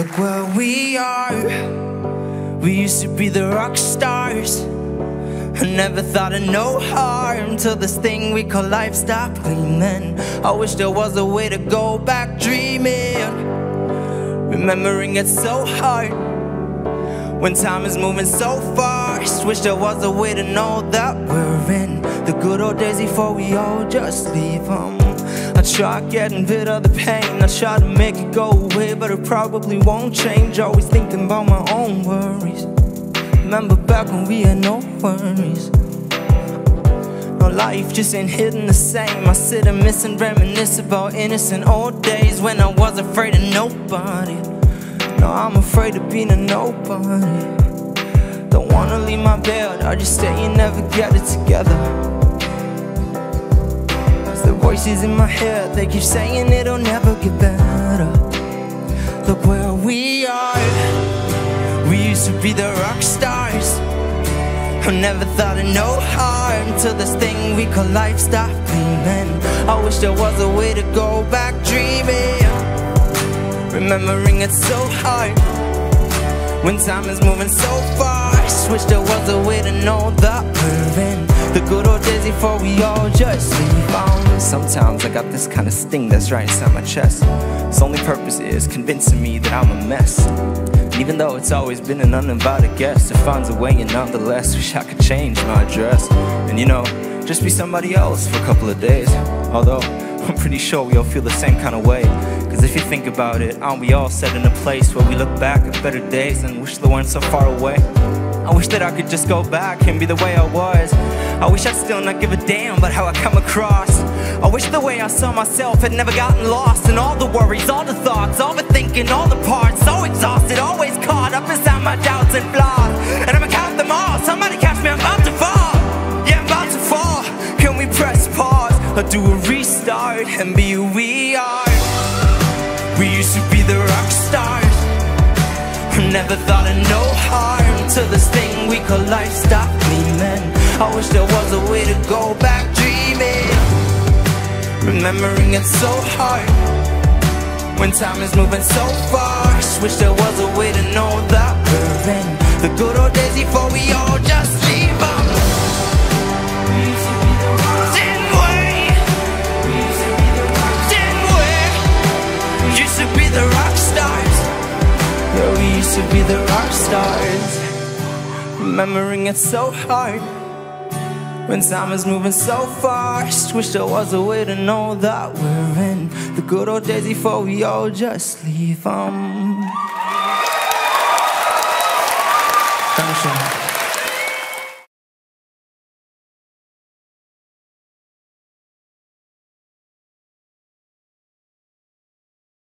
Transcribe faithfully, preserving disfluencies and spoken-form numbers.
Look where we are. We used to be the rock stars. I never thought of no harm till this thing we call life stopped gleaming. I wish there was a way to go back dreaming. Remembering it's so hard when time is moving so fast. Wish there was a way to know that we're in the good old days before we all just leave them. I tried getting rid of the pain, I tried to make it go away, but it probably won't change. Always thinking about my own worries. Remember back when we had no worries. No, life just ain't hitting the same. I sit and miss and reminisce about innocent old days when I was afraid of nobody. No, I'm afraid of being a nobody. Don't wanna leave my bed, I just stay and never get it together. The voices in my head, they keep saying it'll never get better. Look where we are. We used to be the rock stars. I never thought of no harm till this thing we call life stopped gleaming. I wish there was a way to go back dreaming. Remembering it's so hard when time is moving so fast. Wish there was a way to know that we're in the good old days before we all just leave on. Sometimes I got this kind of sting that's right inside my chest. Its only purpose is convincing me that I'm a mess. And even though it's always been an uninvited guest, it finds a way and nonetheless wish I could change my address. And you know, just be somebody else for a couple of days. Although, I'm pretty sure we all feel the same kind of way. Cause if you think about it, aren't we all set in a place where we look back at better days and wish they weren't so far away? I wish that I could just go back and be the way I was. I wish I'd still not give a damn about how I come across. I wish the way I saw myself had never gotten lost in all the worries, all the thoughts, all the thinking, all the parts. So exhausted, always caught up inside my doubts and flaws. And I'ma count them all, somebody catch me, I'm about to fall. Yeah, I'm about to fall. Can we press pause or do a restart and be who we are? We used to be the rock stars. I never thought of no harm till this thing we call life stopped gleaming. I wish there was a way to go back dreaming. Remembering it's so hard when time is moving so fast. Wish there was a way to know that we're in the good old days before we all just leave on. To be the rock stars. Remembering it's so hard when time is moving so fast. Wish there was a way to know that we're in the good old days before we all just leave 'em. Thank you.